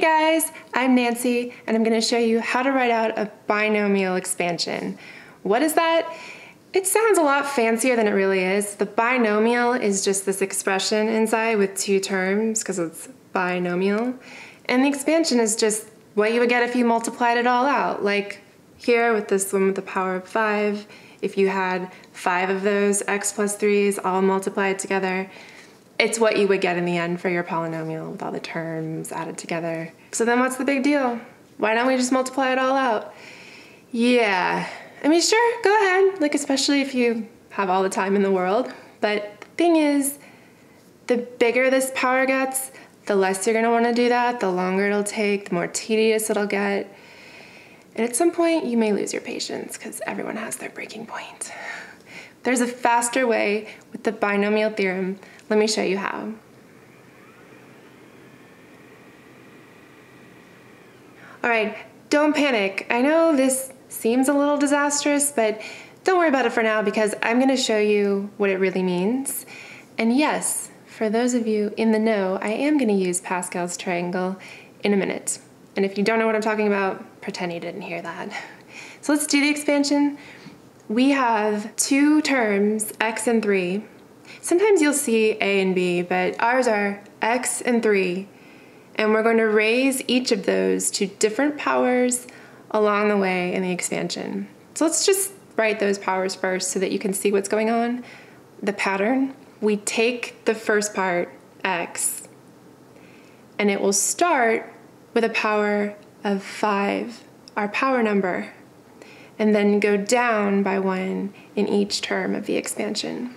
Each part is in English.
Hey guys, I'm Nancy, and I'm going to show you how to write out a binomial expansion. What is that? It sounds a lot fancier than it really is. The binomial is just this expression inside with two terms, because it's binomial. And the expansion is just what you would get if you multiplied it all out. Like here with this one with the power of 5, if you had 5 of those x plus 3's all multiplied together, it's what you would get in the end for your polynomial with all the terms added together. So then what's the big deal? Why don't we just multiply it all out? Yeah, I mean, sure, go ahead. Like, especially if you have all the time in the world. But the thing is, the bigger this power gets, the less you're gonna wanna do that, the longer it'll take, the more tedious it'll get. And at some point you may lose your patience because everyone has their breaking point. There's a faster way with the binomial theorem. Let me show you how. All right, don't panic. I know this seems a little disastrous, but don't worry about it for now because I'm gonna show you what it really means. And yes, for those of you in the know, I am gonna use Pascal's triangle in a minute. And if you don't know what I'm talking about, pretend you didn't hear that. So let's do the expansion. We have two terms, x and 3. Sometimes you'll see a and b, but ours are x and 3. And we're going to raise each of those to different powers along the way in the expansion. So let's just write those powers first so that you can see what's going on, the pattern. We take the first part, x, and it will start with a power of 5, our power number, and then go down by 1 in each term of the expansion.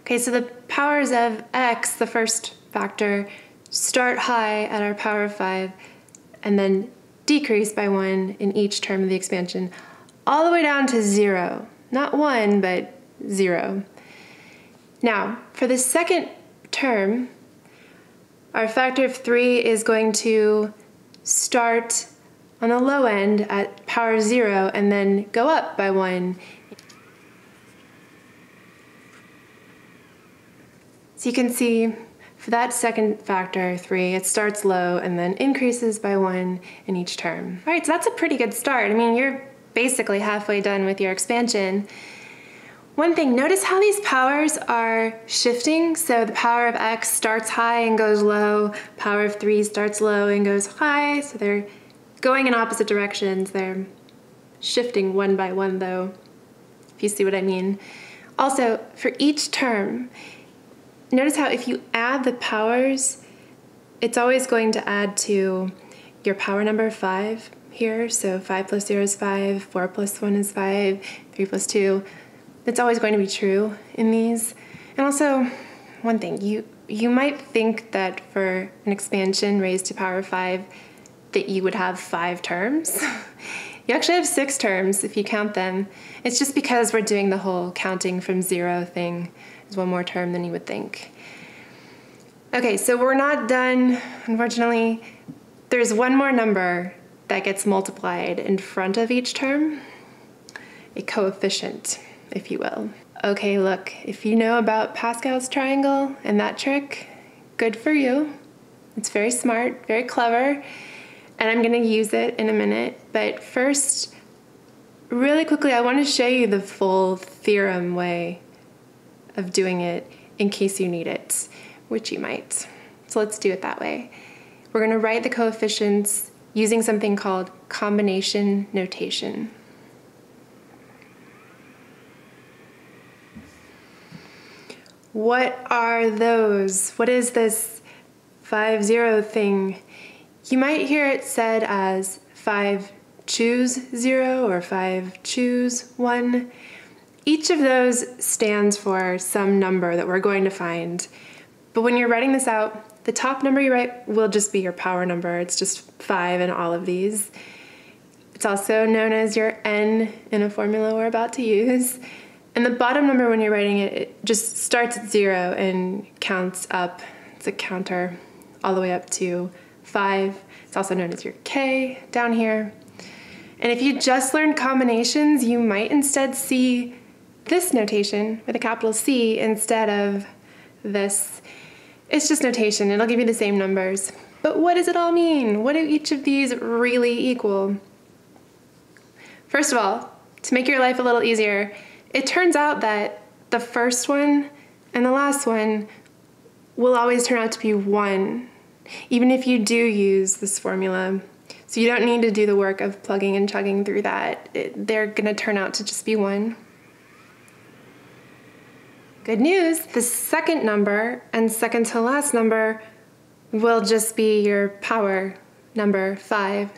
Okay, so the powers of x, the first factor, start high at our power of 5 and then decrease by 1 in each term of the expansion, all the way down to 0. Not 1, but 0. Now, for the second term, our factor of 3 is going to start on the low end at power 0 and then go up by 1. So you can see for that second factor, 3, it starts low and then increases by 1 in each term. All right, so that's a pretty good start. I mean, you're basically halfway done with your expansion. One thing, notice how these powers are shifting. So the power of x starts high and goes low. Power of 3 starts low and goes high. So they're going in opposite directions. They're shifting one by one though, if you see what I mean. Also, for each term, notice how if you add the powers, it's always going to add to your power number 5 here. So 5 plus 0 is 5, 4 plus 1 is 5, 3 plus 2. That's always going to be true in these. And also, one thing, you might think that for an expansion raised to power 5 that you would have 5 terms. You actually have 6 terms if you count them. It's just because we're doing the whole counting from 0 thing. There's one more term than you would think. Okay, so we're not done, unfortunately. There's one more number that gets multiplied in front of each term, a coefficient, if you will. Okay, look, if you know about Pascal's triangle and that trick, good for you. It's very smart, very clever, and I'm gonna use it in a minute. But first, really quickly, I wanna show you the full theorem way of doing it in case you need it, which you might. So let's do it that way. We're gonna write the coefficients using something called combination notation. What are those? What is this 5, 0 thing? You might hear it said as 5 choose 0 or 5 choose 1. Each of those stands for some number that we're going to find. But when you're writing this out, the top number you write will just be your power number. It's just 5 in all of these. It's also known as your n in a formula we're about to use. And the bottom number, when you're writing it, it just starts at 0 and counts up. It's a counter all the way up to 5. It's also known as your k down here. And if you just learned combinations, you might instead see this notation with a capital C instead of this. It's just notation, it'll give you the same numbers. But what does it all mean? What do each of these really equal? First of all, to make your life a little easier, it turns out that the first one and the last one will always turn out to be one, even if you do use this formula. So you don't need to do the work of plugging and chugging through that. They're gonna turn out to just be one. Good news, the second number and second to last number will just be your power number, 5.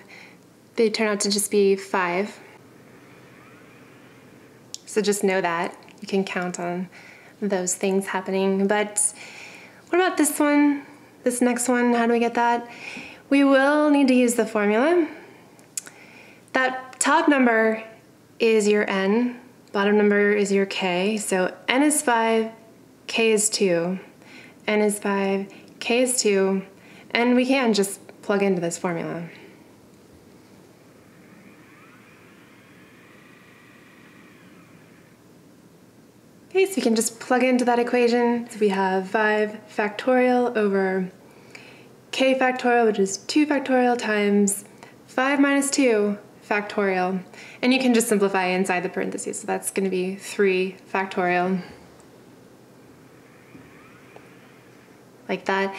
They turn out to just be 5. So just know that. You can count on those things happening. But what about this one? This next one, how do we get that? We will need to use the formula. That top number is your n, bottom number is your k. So n is 5, k is 2. n is 5, k is 2. And we can just plug into this formula. Okay, so we can just plug into that equation. So we have 5 factorial over k factorial, which is 2 factorial, times 5 minus 2 factorial. And you can just simplify inside the parentheses, so that's going to be 3 factorial. Like that.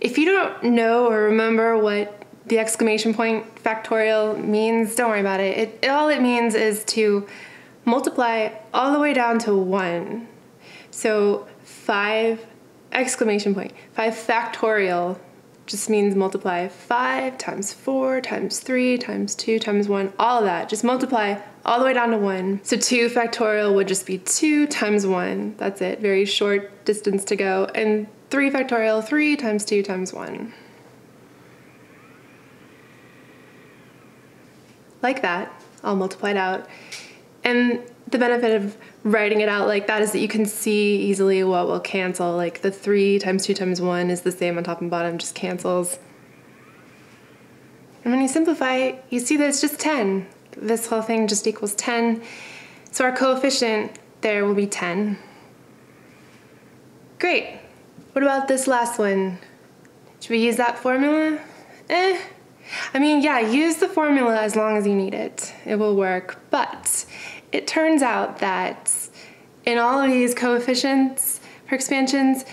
If you don't know or remember what the exclamation point factorial means, don't worry about it. All it means is to multiply all the way down to 1. So 5 exclamation point, 5 factorial, just means multiply 5 times 4 times 3 times 2 times 1, all of that. Just multiply all the way down to 1. So 2 factorial would just be 2 times 1. That's it. Very short distance to go. And 3 factorial, 3 times 2 times 1. Like that, all multiplied out. And the benefit of writing it out like that is that you can see easily what will cancel. Like the 3 times 2 times 1 is the same on top and bottom, just cancels. And when you simplify, you see that it's just 10. This whole thing just equals 10. So our coefficient there will be 10. Great. What about this last one? Should we use that formula? I mean, yeah, use the formula as long as you need it. It will work, but it turns out that in all of these coefficients for expansions,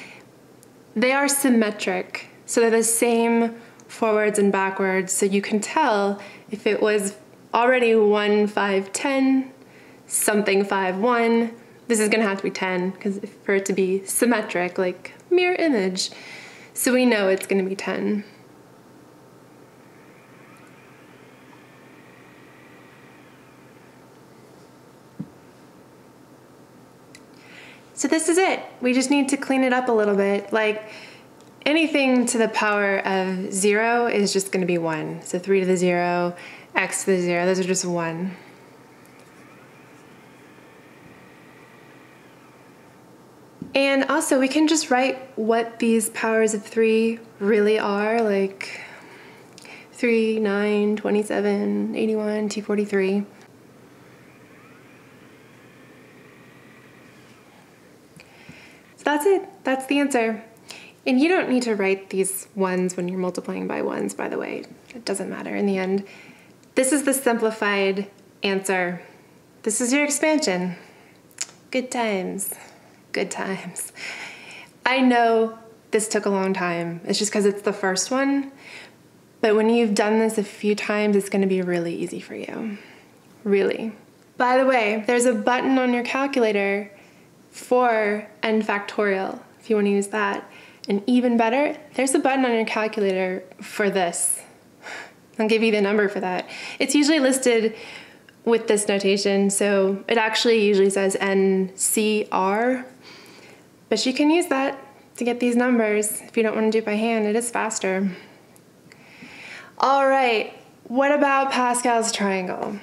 they are symmetric. So they're the same forwards and backwards. So you can tell if it was already 1, 5, 10, something 5, 1, this is gonna have to be 10, because for it to be symmetric, like mirror image. So we know it's gonna be 10. So this is it. We just need to clean it up a little bit. Like anything to the power of 0 is just going to be 1. So 3 to the 0, x to the 0, those are just 1. And also we can just write what these powers of 3 really are, like 3, 9, 27, 81, 243. That's it. That's the answer. And you don't need to write these ones when you're multiplying by ones, by the way. It doesn't matter in the end. This is the simplified answer. This is your expansion. Good times. Good times. I know this took a long time. It's just because it's the first one. But when you've done this a few times, it's going to be really easy for you. Really. By the way, there's a button on your calculator for n factorial, if you want to use that. And even better, there's a button on your calculator for this. I'll give you the number for that. It's usually listed with this notation, so it actually usually says NCR, but you can use that to get these numbers if you don't want to do it by hand. It is faster. All right, what about Pascal's triangle?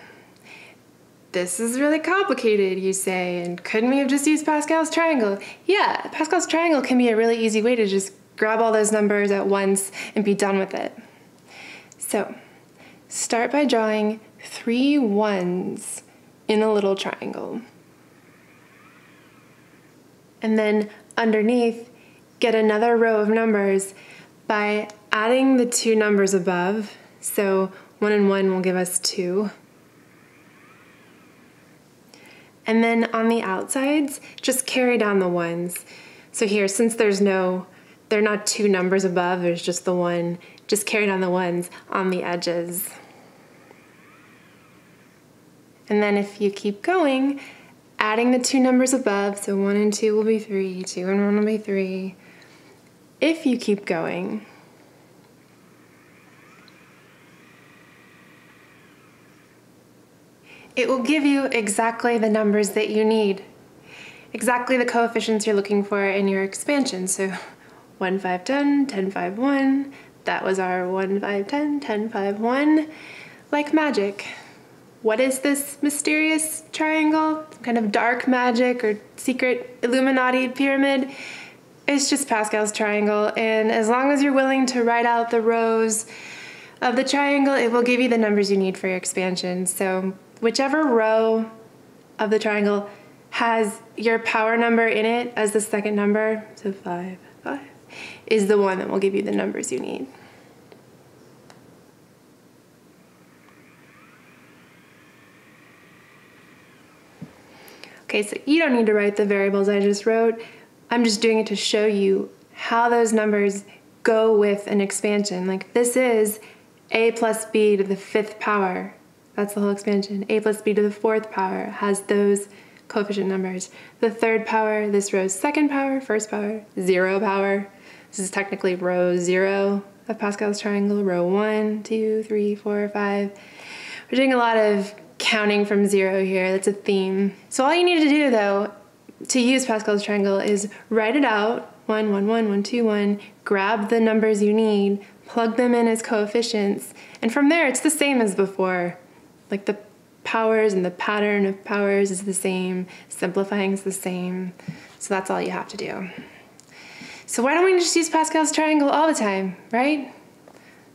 This is really complicated, you say, and couldn't we have just used Pascal's triangle? Yeah, Pascal's triangle can be a really easy way to just grab all those numbers at once and be done with it. So, start by drawing 3 1s in a little triangle. And then underneath, get another row of numbers by adding the two numbers above. So 1 and 1 will give us 2. And then on the outsides, just carry down the ones. So here, since they're not two numbers above, there's just the one, just carry down the ones on the edges. And then if you keep going, adding the two numbers above, so 1 and 2 will be 3, 2 and 1 will be 3, if you keep going. It will give you exactly the numbers that you need, exactly the coefficients you're looking for in your expansion. So 1, 5, 10, 10, 5, 1. That was our 1, 5, 10, 10, 5, 1. Like magic. What is this mysterious triangle? Some kind of dark magic or secret Illuminati pyramid? It's just Pascal's triangle, and as long as you're willing to write out the rows of the triangle, it will give you the numbers you need for your expansion. So whichever row of the triangle has your power number in it as the second number, so 5, 5, is the one that will give you the numbers you need. Okay, so you don't need to write the variables I just wrote. I'm just doing it to show you how those numbers go with an expansion. Like this is a plus b to the 5th power. That's the whole expansion. A plus b to the 4th power has those coefficient numbers. The 3rd power, this row's 2nd power, 1st power, 0 power. This is technically row 0 of Pascal's triangle, row 1, 2, 3, 4, 5. We're doing a lot of counting from 0 here. That's a theme. So all you need to do, though, to use Pascal's triangle is write it out, 1, 1, 1, 1, 2, 1, grab the numbers you need, plug them in as coefficients, and from there it's the same as before. Like the powers and the pattern of powers is the same, simplifying is the same, so that's all you have to do. So why don't we just use Pascal's triangle all the time, right?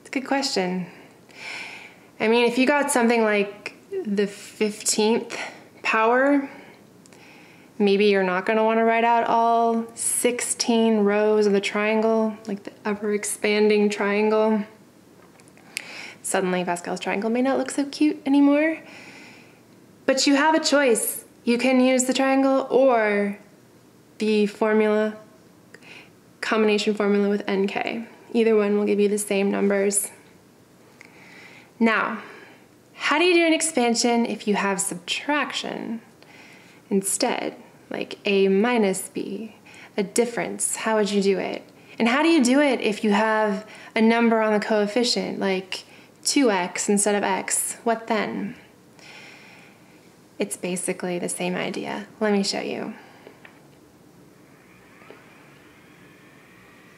It's a good question. I mean, if you got something like the 15th power, maybe you're not gonna wanna write out all 16 rows of the triangle, like the ever-expanding triangle. Suddenly Pascal's triangle may not look so cute anymore. But you have a choice. You can use the triangle or the formula, combination formula with NK. Either one will give you the same numbers. Now, how do you do an expansion if you have subtraction instead? Like A minus B, a difference. How would you do it? And how do you do it if you have a number on the coefficient, like 2x instead of x? What then? It's basically the same idea. Let me show you.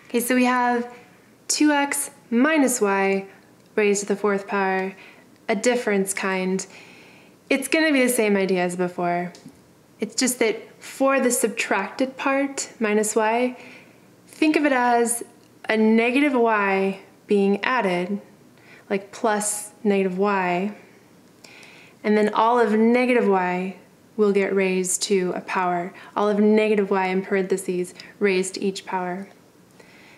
Okay, so we have 2x minus y raised to the 4th power, a difference kind. It's gonna be the same idea as before. It's just that for the subtracted part, minus y, think of it as a negative y being added, like plus negative y, and then all of negative y will get raised to a power. All of negative y in parentheses raised to each power.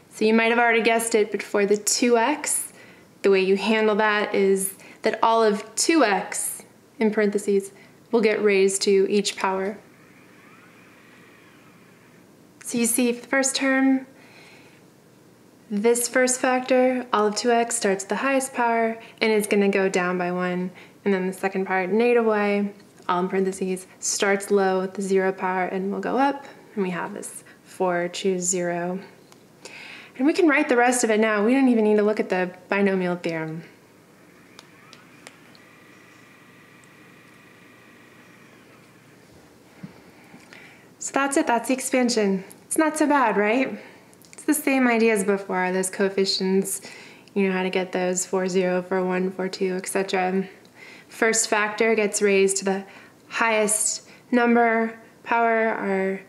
So you might have already guessed it, but for the 2x, the way you handle that is that all of 2x in parentheses will get raised to each power. So you see for the first term, this first factor, all of 2x, starts at the highest power and is going to go down by 1. And then the second part, negative y, all in parentheses, starts low at the 0 power and will go up. And we have this 4, choose 0. And we can write the rest of it now. We don't even need to look at the binomial theorem. So that's it. That's the expansion. It's not so bad, right? It's the same idea as before. Those coefficients, you know how to get those, 4, 0, 4, 1, 4, 2, etc. First factor gets raised to the highest number, power, our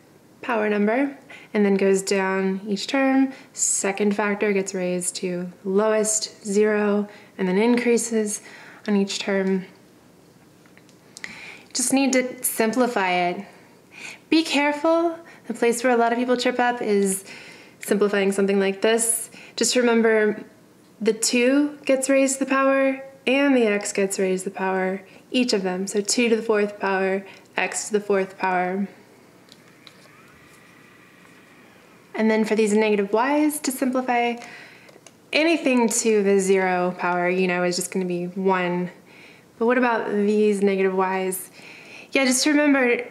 power number, and then goes down each term. Second factor gets raised to lowest, 0, and then increases on each term. You just need to simplify it. Be careful. The place where a lot of people trip up is simplifying something like this, just remember the 2 gets raised to the power and the x gets raised to the power, each of them. So 2 to the 4th power, x to the 4th power. And then for these negative y's, to simplify, anything to the 0 power, you know, is just going to be 1. But what about these negative y's? Yeah, just remember,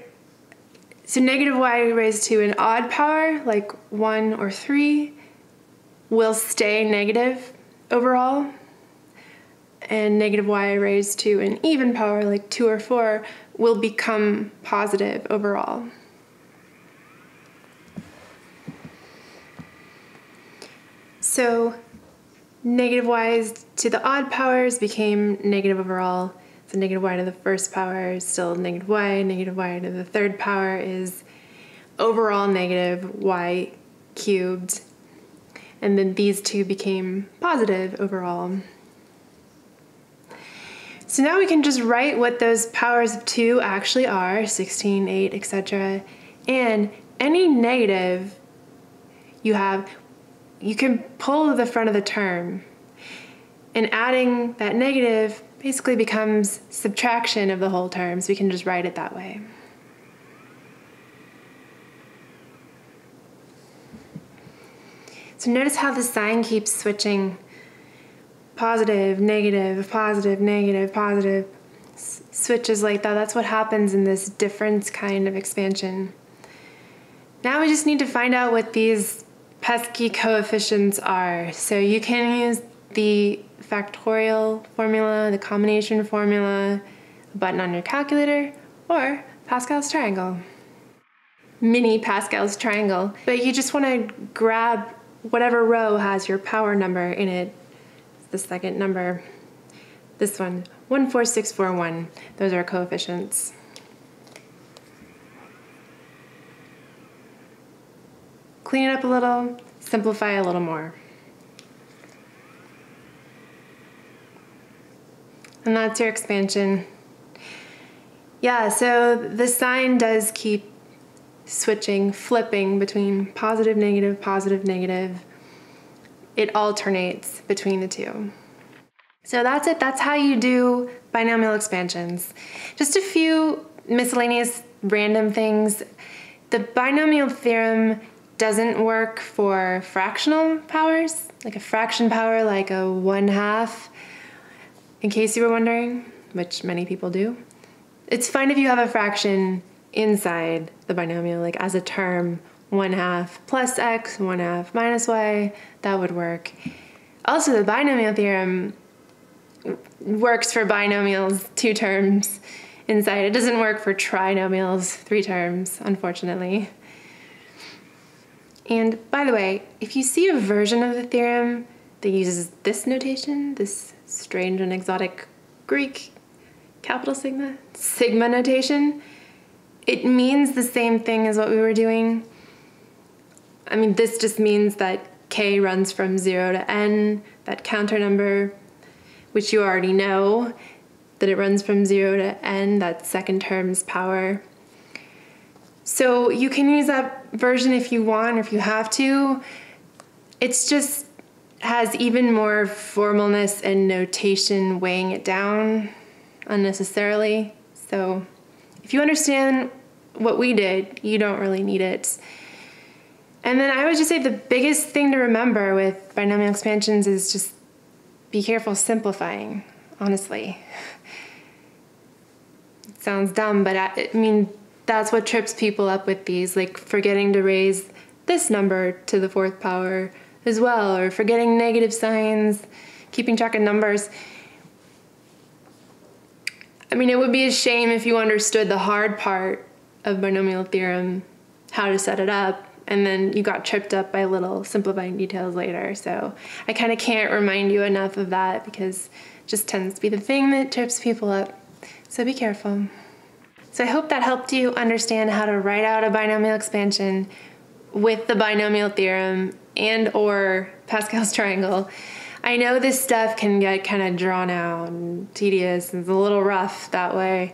so negative y raised to an odd power, like 1 or 3, will stay negative overall. And negative y raised to an even power, like 2 or 4, will become positive overall. So negative y's to the odd powers became negative overall. So negative y to the 1st power is still negative y to the 3rd power is overall negative y cubed. And then these 2 became positive overall. So now we can just write what those powers of 2 actually are, 16, 8, etc. And any negative you have, you can pull to the front of the term. And adding that negative basically becomes subtraction of the whole term, so we can just write it that way. So notice how the sign keeps switching. Positive, negative, positive, negative, positive. Switches like that. That's what happens in this difference kind of expansion. Now we just need to find out what these pesky coefficients are. So you can use the factorial formula, the combination formula, a button on your calculator, or Pascal's triangle. Mini Pascal's triangle. But you just want to grab whatever row has your power number in it. It's the second number. This one, 1, 4, 6, 4, 1. Those are coefficients. Clean it up a little, simplify a little more. And that's your expansion. Yeah, so the sign does keep switching, flipping between positive, negative, positive, negative. It alternates between the 2. So that's it. That's how you do binomial expansions. Just a few miscellaneous random things. The binomial theorem doesn't work for fractional powers, like a fraction power, like a 1/2. In case you were wondering, which many people do. It's fine if you have a fraction inside the binomial, like as a term, 1/2 plus x, 1/2 minus y, that would work. Also, the binomial theorem works for binomials, 2 terms inside. It doesn't work for trinomials, 3 terms, unfortunately. And by the way, if you see a version of the theorem that uses this notation, this strange and exotic Greek capital sigma notation, it means the same thing as what we were doing. I mean, this just means that k runs from 0 to n, that counter number, which you already know, that it runs from 0 to n, that second term's power. So you can use that version if you want or if you have to. It's just has even more formalness and notation weighing it down unnecessarily. So if you understand what we did, you don't really need it. And then I would just say the biggest thing to remember with binomial expansions is just be careful simplifying, honestly. It sounds dumb, but I mean, that's what trips people up with these, like forgetting to raise this number to the 4th power as well, or forgetting negative signs, keeping track of numbers. I mean, it would be a shame if you understood the hard part of binomial theorem, how to set it up, and then you got tripped up by little simplifying details later. So I kind of can't remind you enough of that because it just tends to be the thing that trips people up. So be careful. So I hope that helped you understand how to write out a binomial expansion with the binomial theorem and or Pascal's triangle. I know this stuff can get kind of drawn out and tedious and it's a little rough that way.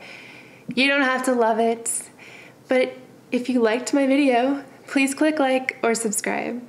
You don't have to love it, but if you liked my video, please click like or subscribe.